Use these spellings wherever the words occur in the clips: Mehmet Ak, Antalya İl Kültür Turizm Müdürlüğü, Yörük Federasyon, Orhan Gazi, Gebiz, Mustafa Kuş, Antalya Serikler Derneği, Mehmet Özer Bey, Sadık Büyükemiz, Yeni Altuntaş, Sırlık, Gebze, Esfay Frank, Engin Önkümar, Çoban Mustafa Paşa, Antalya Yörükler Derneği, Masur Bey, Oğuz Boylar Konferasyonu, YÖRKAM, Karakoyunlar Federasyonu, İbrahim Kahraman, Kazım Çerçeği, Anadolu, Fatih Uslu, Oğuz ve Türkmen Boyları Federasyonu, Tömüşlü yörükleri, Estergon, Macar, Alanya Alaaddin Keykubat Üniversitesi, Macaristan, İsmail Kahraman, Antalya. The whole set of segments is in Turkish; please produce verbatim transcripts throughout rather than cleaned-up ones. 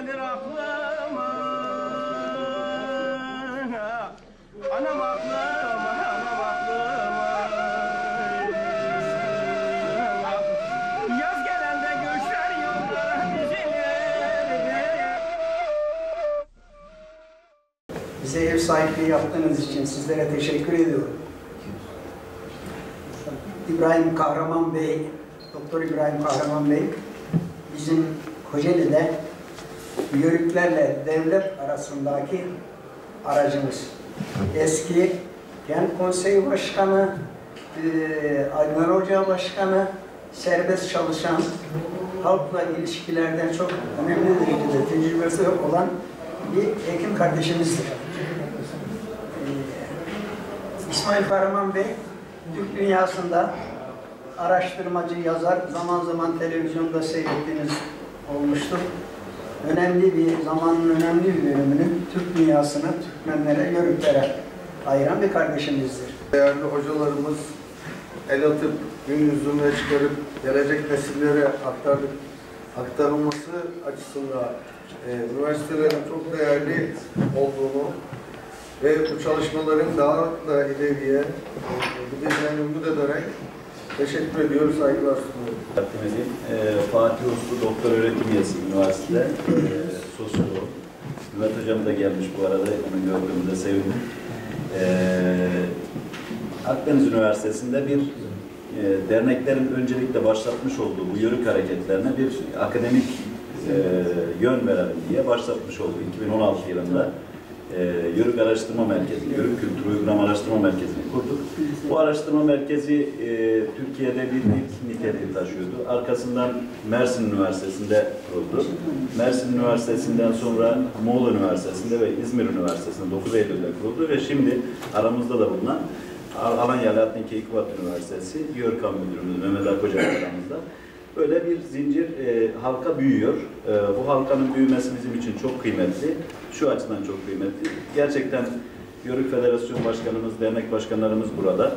gelir aklıma, anam aklıma, anam aklıma. Yaz gelende göçler yollara dizilir. Bize ev sahipliği yaptığınız için sizlere teşekkür ediyorum. İbrahim Kahraman Bey, Doktor İbrahim Kahraman Bey, bizim Kocaeli'de yörüklerle devlet arasındaki aracımız. Eski Kent Konseyi Başkanı, Adnan Hoca Başkanı, serbest çalışan, halkla ilişkilerden çok önemli derecede tecrübesi olan bir hekim kardeşimizdir. İsmail Kahraman Bey, Türk dünyasında araştırmacı, yazar, zaman zaman televizyonda seyrettiğiniz olmuştur. Önemli bir, zamanın önemli bir bölümünü Türk dünyasına, Türkmenlere, Yörüklere ayıran bir kardeşimizdir. Değerli hocalarımız el atıp, gün yüzüne çıkarıp, gelecek nesillere aktardık, aktarılması açısından e, üniversitelerin çok değerli olduğunu ve bu çalışmaların daha da ileriye gideceğini umut ederek teşekkür ediyoruz, saygılar sunuyoruz. Partımızın e, Fatih Uslu doktor öğretim üyesi üniversitede e, sosyolog. Mehmet Hocam da gelmiş bu arada, onu gördüğümde sevindim. E, Akdeniz Üniversitesi'nde bir e, derneklerin öncelikle başlatmış olduğu bu yörük hareketlerine bir akademik e, yön verelim diye başlatmış oldu iki bin on altı yılında. E, Yörük Araştırma Merkezi, Yörük Kültür Uygulama Araştırma Merkezi'ni kurduk. Bu araştırma merkezi e, Türkiye'de bir ilk niteliği taşıyordu. Arkasından Mersin Üniversitesi'nde kuruldu. Mersin Üniversitesi'nden sonra Muğla Üniversitesi'nde ve İzmir Üniversitesi'nde dokuz Eylül'de kuruldu ve şimdi aramızda da bulunan Alanya Alaaddin Keykubat Üniversitesi, Yörük Kamu Müdürümüz Mehmet Akoca aramızda. Böyle bir zincir e, halka büyüyor. E, bu halkanın büyümesi bizim için çok kıymetli. Şu açıdan çok kıymetli. Gerçekten Yörük Federasyon Başkanımız, dernek başkanlarımız burada.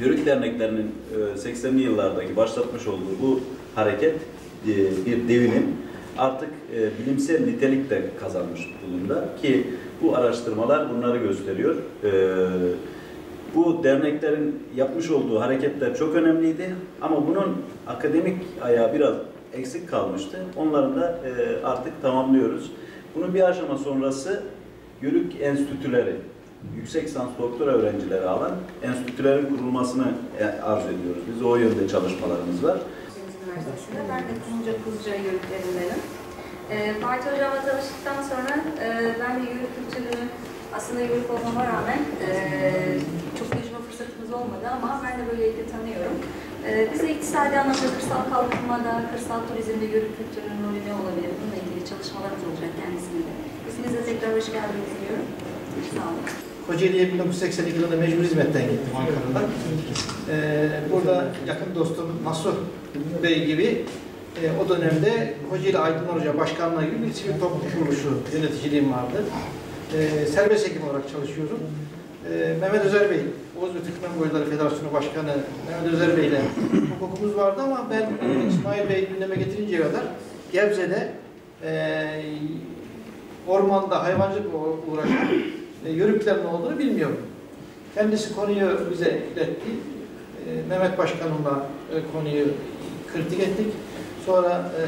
Yörük derneklerinin e, seksenli yıllardaki başlatmış olduğu bu hareket e, bir devinim artık e, bilimsel nitelik de kazanmış durumda ki bu araştırmalar bunları gösteriyor. E, Bu derneklerin yapmış olduğu hareketler çok önemliydi ama bunun akademik ayağı biraz eksik kalmıştı. Onları da e, artık tamamlıyoruz. Bunun bir aşama sonrası Yörük Enstitüleri, yüksek lisans doktora öğrencileri alan enstitülerin kurulmasını arzu ediyoruz. Biz o yönde çalışmalarımız var. Üniversitesi'nde ben de Tuzca Tuzca Yörüklerindenim. E, Fatih Hocam'la tanıştıktan sonra e, ben de Yörük kültürünü aslında Yörük olmama rağmen e, çok görüşme fırsatımız olmadı ama ben de böylelikle tanıyorum. E, bize iktisadi anlamda kırsal kalkınmada, kırsal turizmde Yörük kültürünün rolü ne olabilir? Bununla ilgili çalışmalarımız olacak kendisiyle. İsminize tekrar hoş geldiniz diyorum. Sağ olun. Kocaeli'ye bin dokuz yüz seksen iki yılında mecbur hizmetten gittim Ankara'da. E, burada yakın dostum Masur Bey gibi e, o dönemde Kocaeli Aydınlar Hoca Başkanlığı gibi bir sivil toplum kuruluşu yöneticiliğim vardı. Ee, serbest hekim olarak çalışıyorum. Ee, Mehmet Özer Bey, Oğuz ve Türkmen Boyları Federasyonu Başkanı Mehmet Özer Bey ile hukukumuz vardı ama ben e, İsmail Bey gündeme getirinceye kadar Gebze'de e, ormanda hayvancılıkla uğraşan e, yörüklerin olduğunu bilmiyorum. Kendisi konuyu bize iletti. E, Mehmet Başkanımla e, konuyu kritik ettik. Sonra e,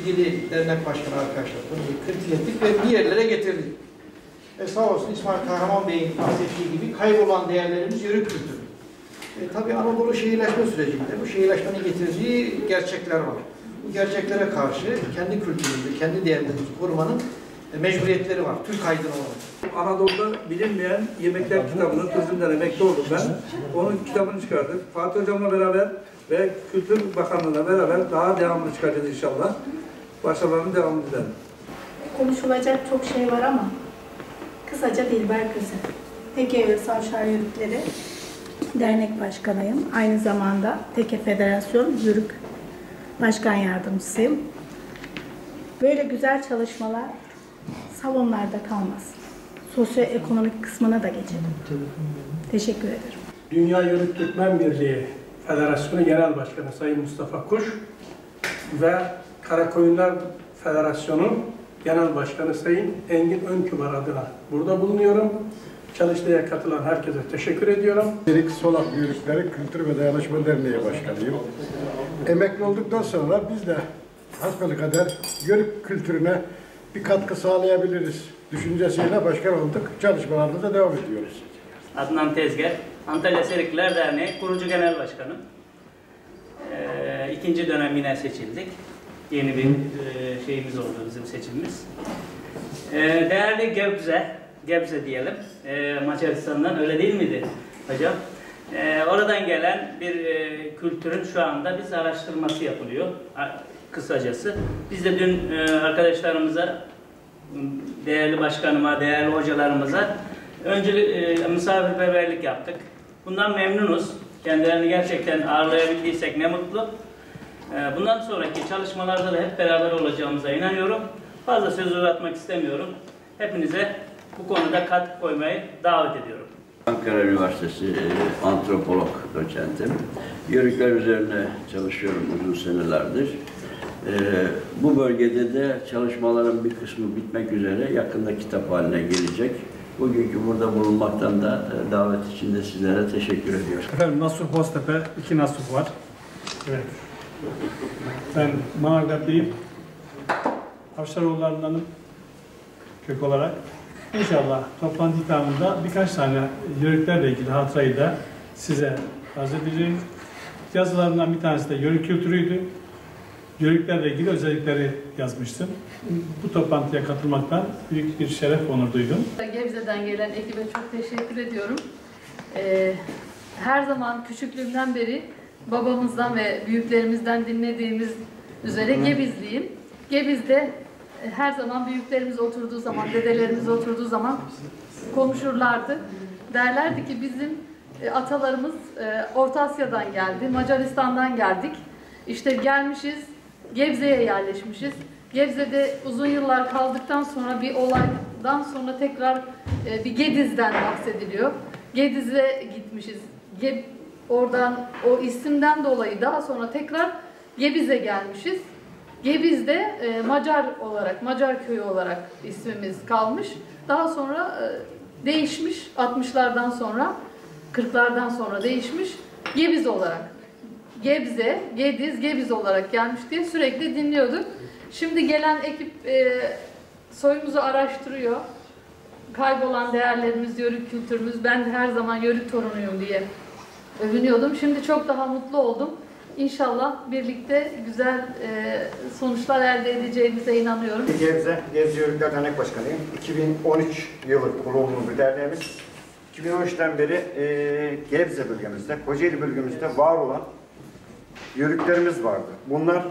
ilgili dernek başkanı arkadaşlar konuyu kritik ettik ve bir yerlere getirdik. E sağ olsun İsmail Kahraman Bey'in bahsettiği gibi kaybolan değerlerimiz yörük kültürü. E, tabii Anadolu şehirleşme sürecinde bu şehirleşmenin getirdiği gerçekler var. Bu gerçeklere karşı kendi kültürümüzü, kendi değerlerimizi korumanın e, mecburiyetleri var. Türk aydın olarak. Anadolu'da bilinmeyen yemekler kitabının özümden emekli oldum ben. Onun kitabını çıkardık. Fatih Hocam'la beraber ve Kültür Bakanlığı'na beraber daha devamlı çıkaracağız inşallah. Başarılarını devamlı edelim. Konuşulacak çok şey var ama kısaca Dilber Kızı, Teke Savşar Yörükleri Dernek Başkanıyım. Aynı zamanda Teke Federasyon Yörük Başkan Yardımcısıyım. Böyle güzel çalışmalar salonlarda kalmaz. Sosyoekonomik kısmına da geçelim. Teşekkür ederim. Dünya Yörük Türkmen Birliği Federasyonu Genel Başkanı Sayın Mustafa Kuş ve Karakoyunlar Federasyonu Genel Başkanı Sayın Engin Önkümar adına burada bulunuyorum. Çalıştay'a katılan herkese teşekkür ediyorum. Serik Solak Yürükleri Kültür ve Dayanışma Derneği Başkanıyım. Emekli olduktan sonra biz de hasbelkader Yörük kültürüne bir katkı sağlayabiliriz düşüncesiyle başkan olduk. Çalışmalarımıza devam ediyoruz. Adnan Tezger, Antalya Serikler Derneği Kurucu Genel Başkanı. Ee, ikinci dönem yine seçildik. Yeni bir e, şeyimiz oldu, bizim seçimimiz. Ee, değerli Gebze, Gebze diyelim, ee, Macaristan'dan, öyle değil miydi hocam? Ee, oradan gelen bir e, kültürün şu anda biz araştırması yapılıyor, kısacası. Biz de dün e, arkadaşlarımıza, değerli başkanıma, değerli hocalarımıza önce e, misafirperverlik yaptık. Bundan memnunuz. Kendilerini gerçekten ağırlayabildiysek ne mutlu. Bundan sonraki çalışmalarda da hep beraber olacağımıza inanıyorum. Fazla söz uzatmak istemiyorum. Hepinize bu konuda katkı koymayı davet ediyorum. Ankara Üniversitesi antropolog doçentim. Yörükler üzerine çalışıyorum uzun senelerdir. Bu bölgede de çalışmaların bir kısmı bitmek üzere, yakında kitap haline gelecek. Bugünkü burada bulunmaktan da davet için de sizlere teşekkür ediyorum. Efendim, Nasır Postepe, iki Nasır var. Evet. Ben Macar'dayım. Avşaroğullarındanım kök olarak. İnşallah toplantı ikramında birkaç tane yörüklerle ilgili hatırayı da size arz edeceğim. Yazılarından bir tanesi de yörük kültürüydü. Yörüklerle ilgili özellikleri yazmıştım. Bu toplantıya katılmaktan büyük bir şeref, onur duydum. Gebze'den gelen ekibe çok teşekkür ediyorum. Ee, her zaman küçüklüğümden beri babamızdan ve büyüklerimizden dinlediğimiz üzere Gebizliyim. Gebiz'de her zaman büyüklerimiz oturduğu zaman, dedelerimiz oturduğu zaman konuşurlardı. Derlerdi ki bizim atalarımız Orta Asya'dan geldi, Macaristan'dan geldik. İşte gelmişiz, Gebze'ye yerleşmişiz. Gebze'de uzun yıllar kaldıktan sonra bir olaydan sonra tekrar bir Gediz'den bahsediliyor. Gediz'e gitmişiz. Ge Oradan o isimden dolayı daha sonra tekrar Gebiz'e gelmişiz. Gebiz'de e, Macar olarak, Macar köyü olarak ismimiz kalmış. Daha sonra e, değişmiş, altmışlardan sonra, kırklardan sonra değişmiş Gebiz olarak. Gebze, Gediz, Gebiz olarak gelmiş diye sürekli dinliyorduk. Şimdi gelen ekip e, soyumuzu araştırıyor. Kaybolan değerlerimiz, yörük kültürümüz, ben de her zaman yörük torunuyum diye övünüyordum. Şimdi çok daha mutlu oldum. İnşallah birlikte güzel sonuçlar elde edeceğimize inanıyorum. Gebze, Gebze Yörükler Dernek Başkanıyım. iki bin on üç yılı kuruldu bu derneğimiz. iki bin on üçten beri Gebze bölgemizde, Kocaeli bölgemizde var olan yörüklerimiz vardı. Bunlar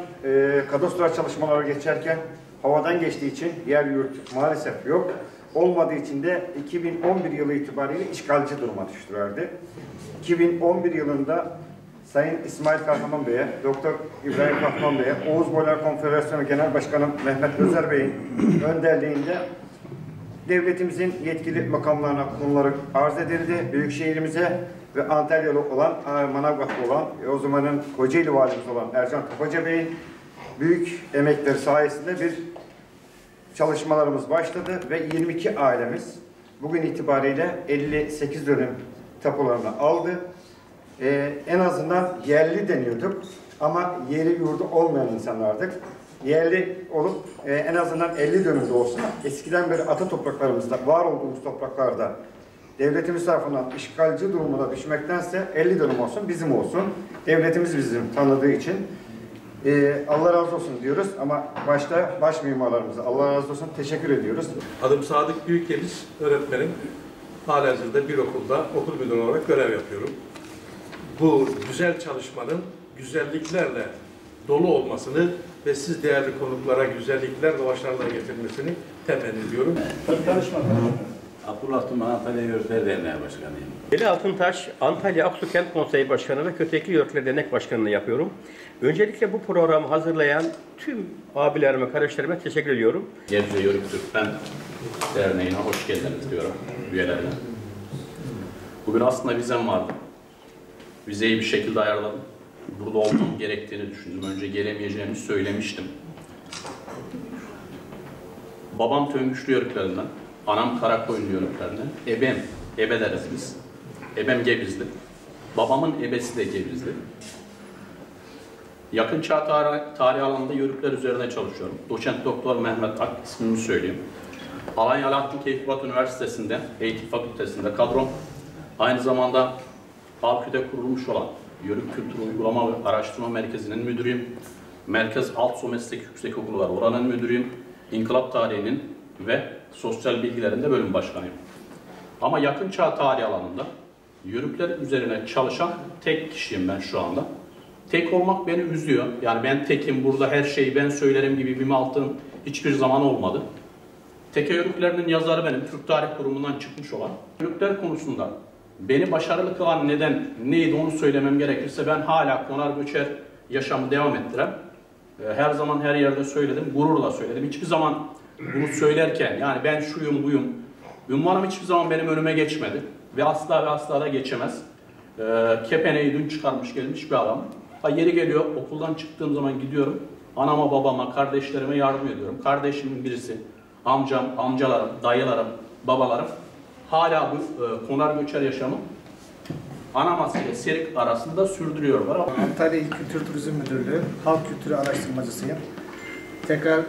kadastro çalışmaları geçerken havadan geçtiği için diğer yörük maalesef yok. Olmadığı için de iki bin on bir yılı itibariyle işgalci duruma düştülerdi. iki bin on bir yılında Sayın İsmail Kahraman Bey'e, Doktor İbrahim Kahraman Bey'e, Oğuz Boylar Konferasyonu Genel Başkanı Mehmet Özer Bey'in önderliğinde devletimizin yetkili makamlarına konuları arz edildi. Büyükşehirimize ve Antalya'lı olan, Manavgatlı olan, o zamanın Kocaeli valimiz olan Ercan Hoca Bey'in büyük emekleri sayesinde bir çalışmalarımız başladı ve yirmi iki ailemiz bugün itibariyle elli sekiz dönüm tapularını aldı. Ee, en azından yerli deniyorduk ama yeri yurdu olmayan insanlardık. Yerli olup e, en azından elli dönümde olsa eskiden beri ata topraklarımızda, var olduğumuz topraklarda devletimiz tarafından işgalci durumuna düşmektense elli dönüm olsun, bizim olsun. Devletimiz bizim tanıdığı için Ee, Allah razı olsun diyoruz ama başta baş mimarlarımıza Allah razı olsun teşekkür ediyoruz. Adım Sadık Büyükemiz, öğretmenim. Halihazırda bir okulda okul müdürü olarak görev yapıyorum. Bu güzel çalışmanın güzelliklerle dolu olmasını ve siz değerli konuklara güzellikler ve başarılar getirmesini temenni ediyorum. Abdullah Antalya Yörükler Derneği Başkanıyım. Yeni Altuntaş, Antalya Aksu Kent Konseyi Başkanı ve Kötekli Yörükler Dernek Başkanı'nı yapıyorum. Öncelikle bu programı hazırlayan tüm abilerime, kardeşlerime teşekkür ediyorum. Gebze Yörük Türkmen Derneği'ne hoş geldiniz diyorum üyelerine. Bugün aslında vizem vardı. Vizeyi bir şekilde ayarladım. Burada olmam gerektiğini düşündüm. Önce gelemeyeceğimi söylemiştim. Babam Tömüşlü yörüklerinden, anam Karakoyun yörüklerinden, ebem, ebe deriz biz. Ebem Gebizli. Babamın ebesi de Gebizli. Yakın çağ tarih, tarih alanında yörükler üzerine çalışıyorum. Doçent Doktor Mehmet Ak, ismimi söyleyeyim. Alanya Alaaddin Keykubat Üniversitesi'nde, Eğitim Fakültesi'nde kadrom. Aynı zamanda Halkü'de kurulmuş olan Yörük Kültür Uygulama ve Araştırma Merkezi'nin müdürüyüm. Merkez Altso Meslek Yüksekokulu var, oranın müdürüyüm. İnkılap Tarihi'nin ve Sosyal Bilgilerinde bölüm başkanıyım. Ama yakın çağ tarih alanında yörükler üzerine çalışan tek kişiyim ben şu anda. Tek olmak beni üzüyor. Yani ben tekim, burada her şeyi ben söylerim gibi bir mantığım hiçbir zaman olmadı. Teke yörüklerinin yazarı benim, Türk Tarih Kurumu'ndan çıkmış olan. Yörükler konusunda beni başarılı kılan neden neydi onu söylemem gerekirse, ben hala konar göçer yaşamı devam ettiren, her zaman her yerde söyledim, gururla söyledim. Hiçbir zaman bunu söylerken, yani ben şuyum buyum, ünvanım hiçbir zaman benim önüme geçmedi. Ve asla ve asla da geçemez. Kepeneyi dün çıkarmış gelmiş bir adam. Ha, yeri geliyor, okuldan çıktığım zaman gidiyorum, anama, babama, kardeşlerime yardım ediyorum. Kardeşimin birisi, amcam, amcalarım, dayılarım, babalarım hala bu e, konar göçer yaşamı Anamas ile Serik arasında sürdürüyorlar. Antalya İl Kültür Turizm Müdürlüğü Halk Kültürü Araştırmacısıyım. Tekrar e,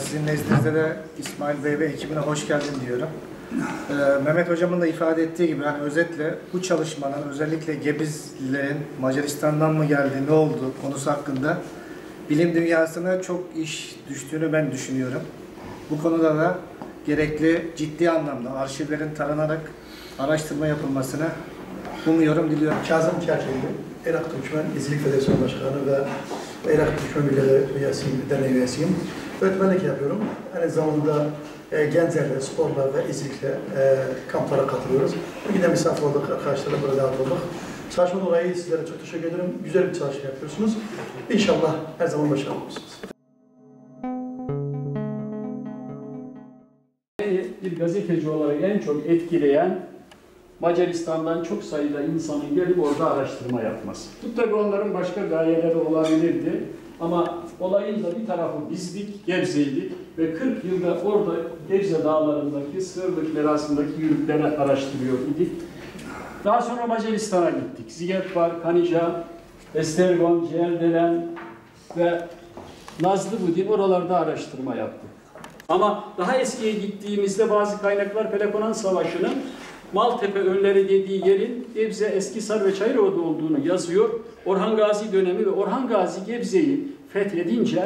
sizin nezdinizde de İsmail Bey ve ekibine hoş geldin diyorum. E, Mehmet Hocam'ın da ifade ettiği gibi, yani özetle bu çalışmanın özellikle Gebizlilerin Macaristan'dan mı geldi, ne oldu konusu hakkında bilim dünyasına çok iş düştüğünü ben düşünüyorum. Bu konuda da gerekli ciddi anlamda arşivlerin taranarak araştırma yapılmasını umuyorum, diliyorum. Kazım Çerçeği, Irak Türkmen İzlik Federasyon Başkanı ve Irak Türkmen İzlik Derneği üyesiyim. Öğretmenlik yapıyorum. Aynı zamanda e, gençlerle, sporla ve izlikle e, kamplara katılıyoruz. Bugün de misafir olduk, arkadaşlarla burada olduk. Çalışma dolayı sizlere çok teşekkür ederim. Güzel bir çalışma yapıyorsunuz. İnşallah her zaman başarılı olursunuz. Bir gazeteci olarak en çok etkileyen Macaristan'dan çok sayıda insanın gelip orada araştırma yapması. Tabii onların başka gayeleri olabilirdi ama olayın da bir tarafı bizdik, Gebze'ydik ve kırk yılda orada Gebze dağlarındaki Sırlık verasındaki yürükleri araştırıyor idik. Daha sonra Macaristan'a gittik. Zigetvar, Kanija, Estergon, Cerdelen ve Nazlıbudi, oralarda araştırma yaptık. Ama daha eskiye gittiğimizde bazı kaynaklar Peloponan Savaşı'nın Maltepe önleri dediği yerin Gebze, Eskisar ve Çayırova'da olduğunu yazıyor. Orhan Gazi dönemi ve Orhan Gazi Gebze'yi fethedince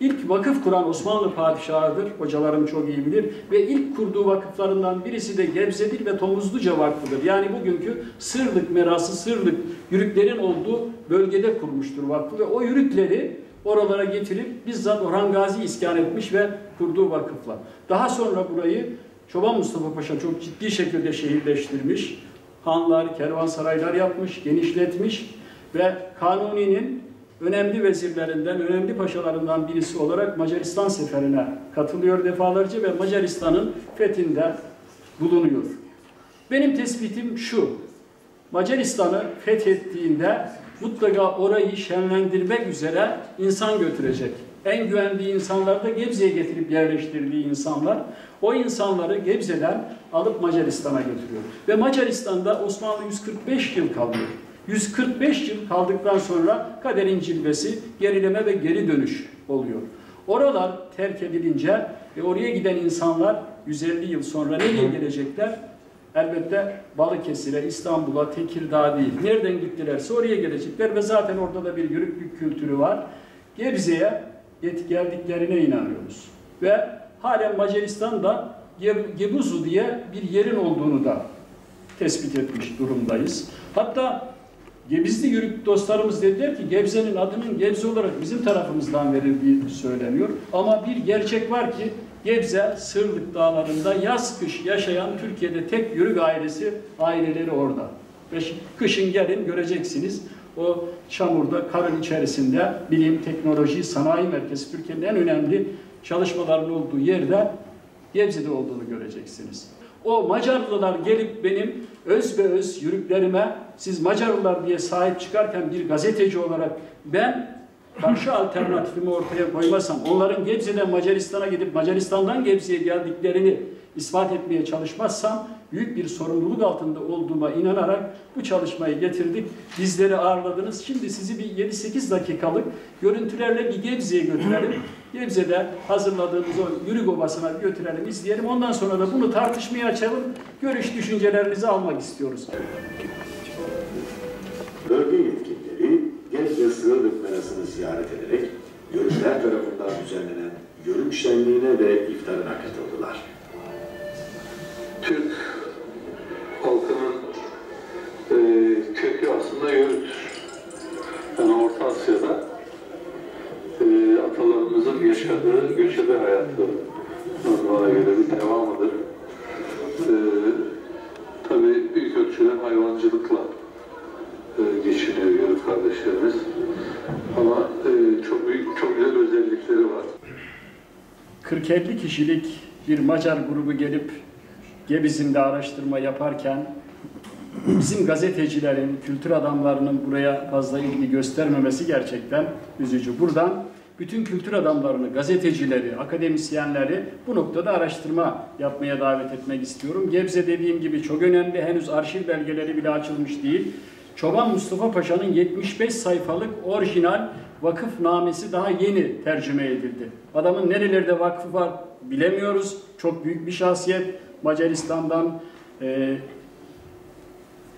ilk vakıf kuran Osmanlı padişahıdır. Hocalarım çok iyi bilir. Ve ilk kurduğu vakıflarından birisi de Gebze'dir ve Tomuzluca Vakfı'dır. Yani bugünkü Sırlık merası, Sırlık yürüklerin olduğu bölgede kurmuştur vakfı ve o yürükleri oralara getirip bizzat Orhan Gazi iskan etmiş ve kurduğu vakıfla. Daha sonra burayı Çoban Mustafa Paşa çok ciddi şekilde şehirleştirmiş. Hanlar, kervansaraylar yapmış, genişletmiş ve Kanuni'nin önemli vezirlerinden, önemli paşalarından birisi olarak Macaristan seferine katılıyor defalarca ve Macaristan'ın fethinde bulunuyor. Benim tespitim şu: Macaristan'ı fethettiğinde mutlaka orayı şenlendirmek üzere insan götürecek. En güvendiği insanlar da Gebze'ye getirip yerleştirdiği insanlar. O insanları Gebze'den alıp Macaristan'a götürüyor. Ve Macaristan'da Osmanlı yüz kırk beş yıl kalıyor. yüz kırk beş yıl kaldıktan sonra kaderin cilvesi, gerileme ve geri dönüş oluyor. Oralar terk edilince ve oraya giden insanlar yüz elli yıl sonra nereye gelecekler? Elbette Balıkesir'e, İstanbul'a, Tekirdağ değil. Nereden gittilerse oraya gelecekler ve zaten orada da bir yörüklük kültürü var. Gebze'ye geldiklerine inanıyoruz. Ve halen Macaristan'da Gebuzu diye bir yerin olduğunu da tespit etmiş durumdayız. Hatta Gebizli yörük dostlarımız dediler ki Gebze'nin adının Gebze olarak bizim tarafımızdan verildiği söyleniyor. Ama bir gerçek var ki Gebze, Sırlık dağlarında yaz kış yaşayan Türkiye'de tek yörük ailesi, aileleri orada. Ve kışın gelin göreceksiniz. O çamurda, karın içerisinde bilim, teknoloji, sanayi merkezi, Türkiye'nin en önemli çalışmaların olduğu yerde Gebze'de olduğunu göreceksiniz. O Macarlılar gelip benim öz ve öz yörüklerime siz Macarlılar diye sahip çıkarken bir gazeteci olarak ben karşı alternatifimi ortaya koymazsam, onların Gebze'den Macaristan'a gidip Macaristan'dan Gebze'ye geldiklerini ispat etmeye çalışmazsam büyük bir sorumluluk altında olduğuma inanarak bu çalışmayı getirdik. Bizleri ağırladınız. Şimdi sizi bir yedi sekiz dakikalık görüntülerle bir Gebze'ye götürelim. Gebze'de hazırladığımız o Yörük Obası'na götürelim, izleyelim. Ondan sonra da bunu tartışmaya açalım. Görüş düşüncelerinizi almak istiyoruz. Bölge yetkilileri Gebze Sığırlık Merası'nı ziyaret ederek Yörükler tarafından düzenlenen Yörük Şenliği'ne ve iftarına katıldılar. Türk halkının e, kökü aslında Yörüktür. Yani Orta Asya'da e, atalarımızın yaşadığı göçebe hayatı normala göre bir devamıdır. E, Tabii büyük ölçüde hayvancılıkla e, geçiniyor Yörük kardeşlerimiz. Ama e, çok büyük, çok güzel özellikleri var. kırk elli kişilik bir Macar grubu gelip Gebiz'in de araştırma yaparken bizim gazetecilerin, kültür adamlarının buraya fazla ilgi göstermemesi gerçekten üzücü. Buradan bütün kültür adamlarını, gazetecileri, akademisyenleri bu noktada araştırma yapmaya davet etmek istiyorum. Gebze dediğim gibi çok önemli, henüz arşiv belgeleri bile açılmış değil. Çoban Mustafa Paşa'nın yetmiş beş sayfalık orijinal vakıfnamesi daha yeni tercüme edildi. Adamın nerelerde vakfı var bilemiyoruz. Çok büyük bir şahsiyet. Macaristan'dan e,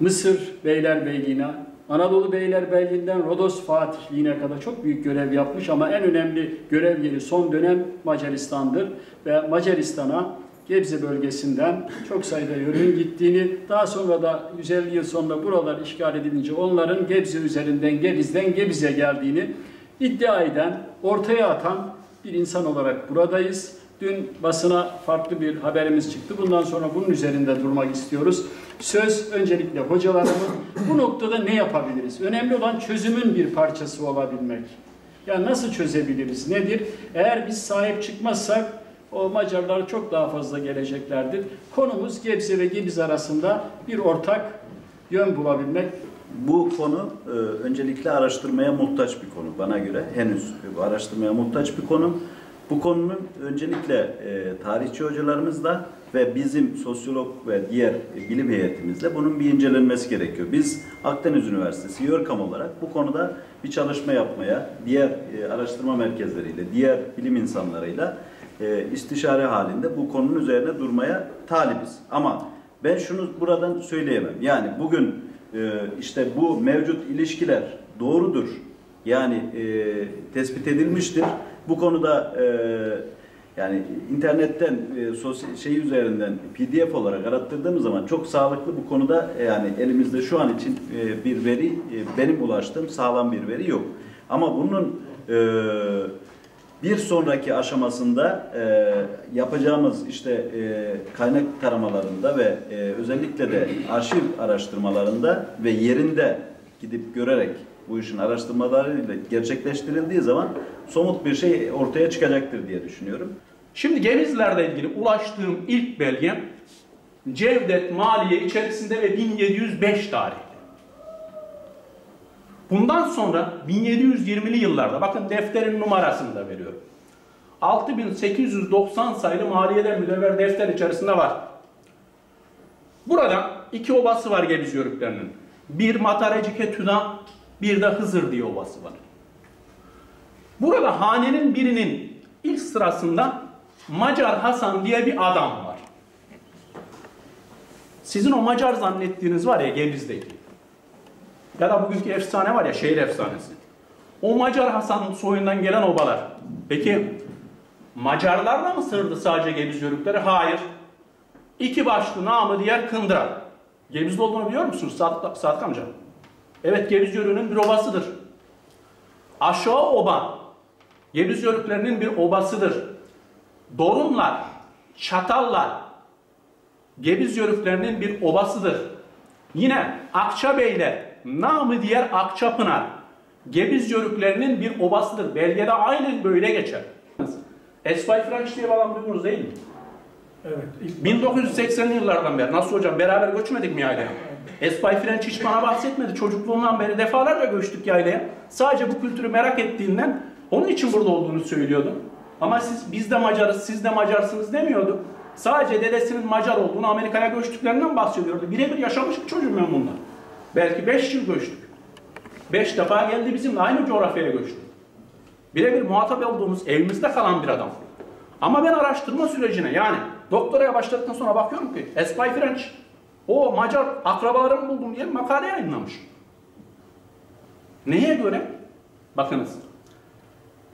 Mısır Beylerbeyliğine, Anadolu Beylerbeyliğinden Rodos Fatihliğine kadar çok büyük görev yapmış ama en önemli görev yeri son dönem Macaristan'dır ve Macaristan'a Gebze bölgesinden çok sayıda yörüğün gittiğini, daha sonra da yüz elli yıl sonra buralar işgal edilince onların Gebze üzerinden Gediz'den Gebiz'e geldiğini iddia eden, ortaya atan bir insan olarak buradayız. Dün basına farklı bir haberimiz çıktı. Bundan sonra bunun üzerinde durmak istiyoruz. Söz öncelikle hocalarımız bu noktada ne yapabiliriz? Önemli olan çözümün bir parçası olabilmek. Yani nasıl çözebiliriz? Nedir? Eğer biz sahip çıkmazsak o Macarlar çok daha fazla geleceklerdir. Konumuz Gebze ve Gebiz arasında bir ortak yön bulabilmek. Bu konu e, öncelikle araştırmaya muhtaç bir konu bana göre. Henüz bu araştırmaya muhtaç bir konu. Bu konunun öncelikle e, tarihçi hocalarımızla ve bizim sosyolog ve diğer e, bilim heyetimizle bunun bir incelenmesi gerekiyor. Biz Akdeniz Üniversitesi YÖRKAM olarak bu konuda bir çalışma yapmaya, diğer e, araştırma merkezleriyle, diğer bilim insanlarıyla e, istişare halinde bu konunun üzerine durmaya talibiz. Ama ben şunu buradan söyleyemem. Yani bugün e, işte bu mevcut ilişkiler doğrudur. Yani e, tespit edilmiştir. Bu konuda e, yani internetten e, sosyal şey üzerinden P D F olarak arattırdığımız zaman çok sağlıklı bu konuda e, yani elimizde şu an için e, bir veri e, benim ulaştığım sağlam bir veri yok. Ama bunun e, bir sonraki aşamasında e, yapacağımız işte e, kaynak taramalarında ve e, özellikle de arşiv araştırmalarında ve yerinde gidip görerek bu işin araştırmalarıyla gerçekleştirildiği zaman somut bir şey ortaya çıkacaktır diye düşünüyorum. Şimdi Gebizlerle ilgili ulaştığım ilk belge Cevdet Maliye içerisinde ve bin yedi yüz beş tarihli. Bundan sonra bin yedi yüz yirmili yıllarda, bakın defterin numarasını da veriyorum. altı bin sekiz yüz doksan sayılı maliyeden müdevver defter içerisinde var. Burada iki obası var Gebiz yörüklerinin. Bir Matarecike Tuna, bir de Hızır diye obası var. Burada hanenin birinin ilk sırasında Macar Hasan diye bir adam var. Sizin o Macar zannettiğiniz var ya Gebiz'deki. Ya da bugünkü efsane var ya, şehir efsanesi. O Macar Hasan'ın soyundan gelen obalar. Peki Macarlarla mı sırdı sadece Gebiz yörükleri? Hayır. İki başlı namı diğer Kındıra. Gebiz'de olduğunu biliyor musunuz Sadık, Sadık amca? Evet, Gebiz yörüğünün bir obasıdır. Aşağı oba, Gebiz yörüklerinin bir obasıdır. Dorumlar, Çatallar, Gebiz yörüklerinin bir obasıdır. Yine Akçabeyler, namı diğer Akçapınar, Gebiz yörüklerinin bir obasıdır. Belgede aynı böyle geçer. Esfay Frank diye bir adam duydunuz değil mi? Evet. bin dokuz yüz seksenli yıllardan beri. Nasıl hocam, beraber göçmedik mi aileye? Espay Frenç hiç bana bahsetmedi. Çocukluğundan beri defalarca göçtük yaylaya. Sadece bu kültürü merak ettiğinden onun için burada olduğunu söylüyordu. Ama siz, biz de Macarız, siz de Macarsınız demiyordu. Sadece dedesinin Macar olduğunu, Amerika'ya göçtüklerinden bahsediyordu. Birebir yaşamış bir çocuğum ben bunlar. Belki beş yıl göçtük. Beş defa geldi bizimle aynı coğrafyaya göçtü. Birebir muhatap olduğumuz, evimizde kalan bir adam. Ama ben araştırma sürecine, yani doktoraya başladıktan sonra bakıyorum ki Espay French, o Macar akrabalarımı buldum diye makale yayınlamış. Neye göre? Bakınız.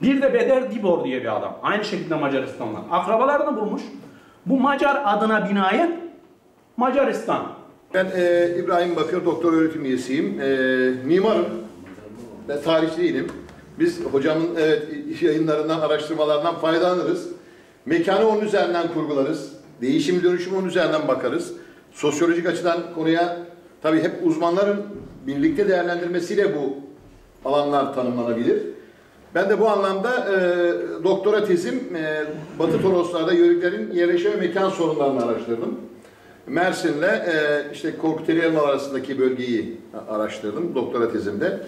Bir de Beder Dibor diye bir adam. Aynı şekilde Macaristan'dan. Akrabalarını bulmuş. Bu Macar adına binayet Macaristan. Ben e, İbrahim Bakır, doktor öğretim üyesiyim. E, mimarım ve tarihçiyim. Biz hocamın evet, yayınlarından, araştırmalarından faydalanırız. Mekanı onun üzerinden kurgularız. Değişim dönüşümü onun üzerinden bakarız. Sosyolojik açıdan konuya tabii hep uzmanların birlikte değerlendirmesiyle bu alanlar tanımlanabilir. Ben de bu anlamda e, doktora tezim e, Batı Toroslar'da yörüklerin yerleşme mekan sorunlarını araştırdım. Mersin'le e, işte Korkuteli Elmalı arasındaki bölgeyi araştırdım doktora tezimde.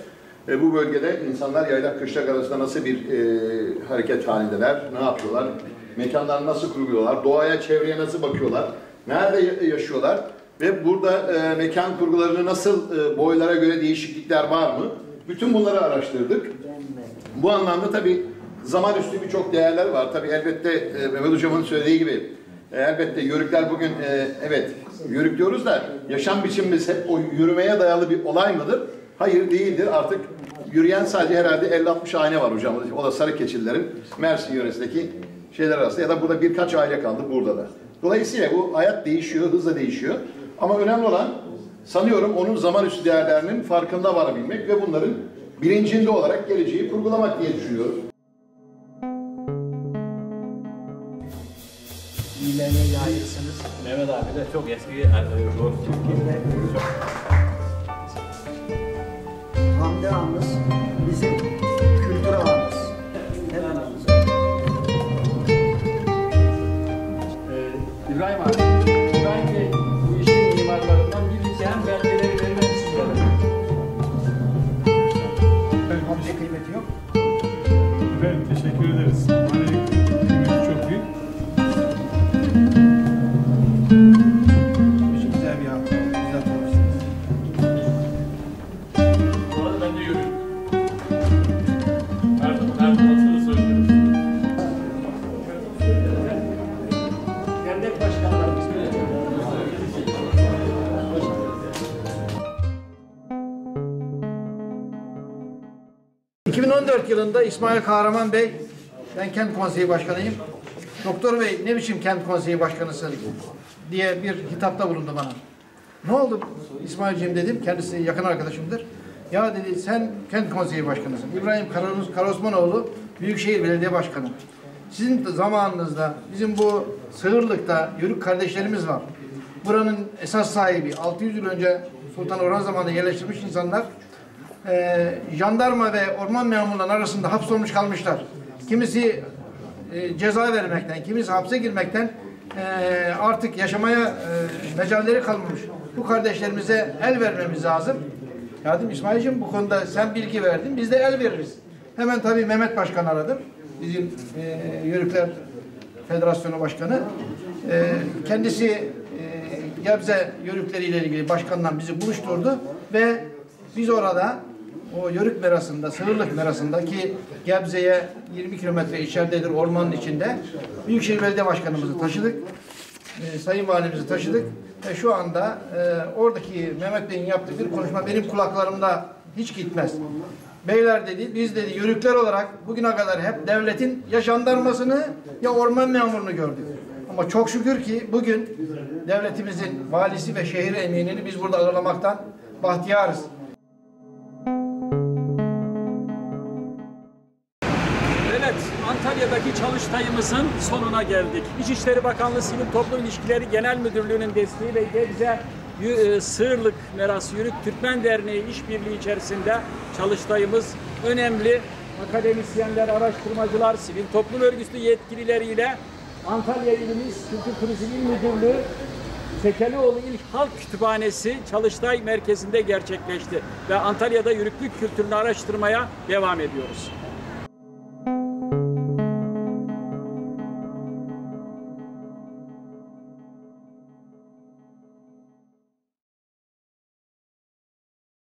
E, bu bölgede insanlar yaylak kışlak arasında nasıl bir e, hareket halindeler, ne yapıyorlar, mekanlarını nasıl kurguluyorlar, doğaya, çevreye nasıl bakıyorlar, nerede yaşıyorlar ve burada e, mekan kurgularını nasıl e, boylara göre değişiklikler var mı? Bütün bunları araştırdık. Bu anlamda tabii zaman üstü birçok değerler var. Tabii elbette e, Mehmet Hocam'ın söylediği gibi e, elbette yörükler bugün e, evet yörük diyoruz da yaşam biçimimiz hep o yürümeye dayalı bir olay mıdır? Hayır değildir. Artık yürüyen sadece herhalde elli altmış aile var hocam. O da Sarıkeçililerin Mersin yöresindeki şeyler arasında ya da burada birkaç aile kaldı burada da. Dolayısıyla bu hayat değişiyor, hızla değişiyor. Ama önemli olan sanıyorum onun zaman üstü değerlerinin farkında varabilmek ve bunların bilincinde olarak geleceği kurgulamak diye düşünüyorum. İleriye yayılsınız. Mehmet abi de çok eski doğru Türkiye'de çok. Hamdi ağamız bizim kültür ağamız. Hemen ağamız. Ee, İbrahim abi. Teşekkür ederiz. Manevi kıymeti çok büyük. Çok güzel bir hafta. Güzel tanıştınız. Bu arada ben de yürüyorum. Her zaman her zaman sana söylüyorum. Dernek başkanlarımız böyle. iki bin on dört yılında İsmail Kahraman Bey, ben kent konseyi başkanıyım. Doktor Bey ne biçim kent konseyi başkanısın diye bir hitapta bulundu bana. Ne oldu İsmail'ciğim dedim, kendisi yakın arkadaşımdır. Ya dedi sen kent konseyi başkanısın. İbrahim Karosmanoğlu Büyükşehir Belediye Başkanı. Sizin zamanınızda bizim bu Sığırlık'ta yörük kardeşlerimiz var. Buranın esas sahibi altı yüz yıl önce Sultan Orhan zamanında yerleştirmiş insanlar. Ee, jandarma ve orman memurların arasında hapsolmuş kalmışlar. Kimisi e, ceza vermekten, kimisi hapse girmekten e, artık yaşamaya e, mecalleri kalmamış. Bu kardeşlerimize el vermemiz lazım. Ya dedim İsmail'cim bu konuda sen bilgi verdin, biz de el veririz. Hemen tabii Mehmet Başkan'ı aradım. Bizim e, Yörükler Federasyonu Başkanı. E, kendisi e, Gebze yörükleriyle ilgili başkanla bizi buluşturdu ve biz orada o Yörük merasında, Sığırlık merasındaki Gebze'ye yirmi kilometre içeridedir ormanın içinde. Büyükşehir Belediye Başkanımızı taşıdık. E, Sayın Valimizi taşıdık. Ve şu anda e, oradaki Mehmet Bey'in yaptığı bir konuşma benim kulaklarımda hiç gitmez. Beyler dedi, biz dedi Yörükler olarak bugüne kadar hep devletin ya jandarmasını ya orman memurunu gördük. Ama çok şükür ki bugün devletimizin valisi ve şehir eminini biz burada ağırlamaktan bahtiyarız. Antalya'daki çalıştayımızın sonuna geldik. İçişleri Bakanlığı'nın Toplum İlişkileri Genel Müdürlüğü'nün desteği ve Gebze Sığırlık Merası Yörük Türkmen Derneği işbirliği içerisinde çalıştayımız önemli akademisyenler, araştırmacılar, sivil toplum örgütü yetkilileriyle Antalya İlimiz Kültür Turizm İl Müdürlüğü Tekelioğlu İl Halk Kütüphanesi Çalıştay Merkezi'nde gerçekleşti ve Antalya'da yürüklük kültürünü araştırmaya devam ediyoruz.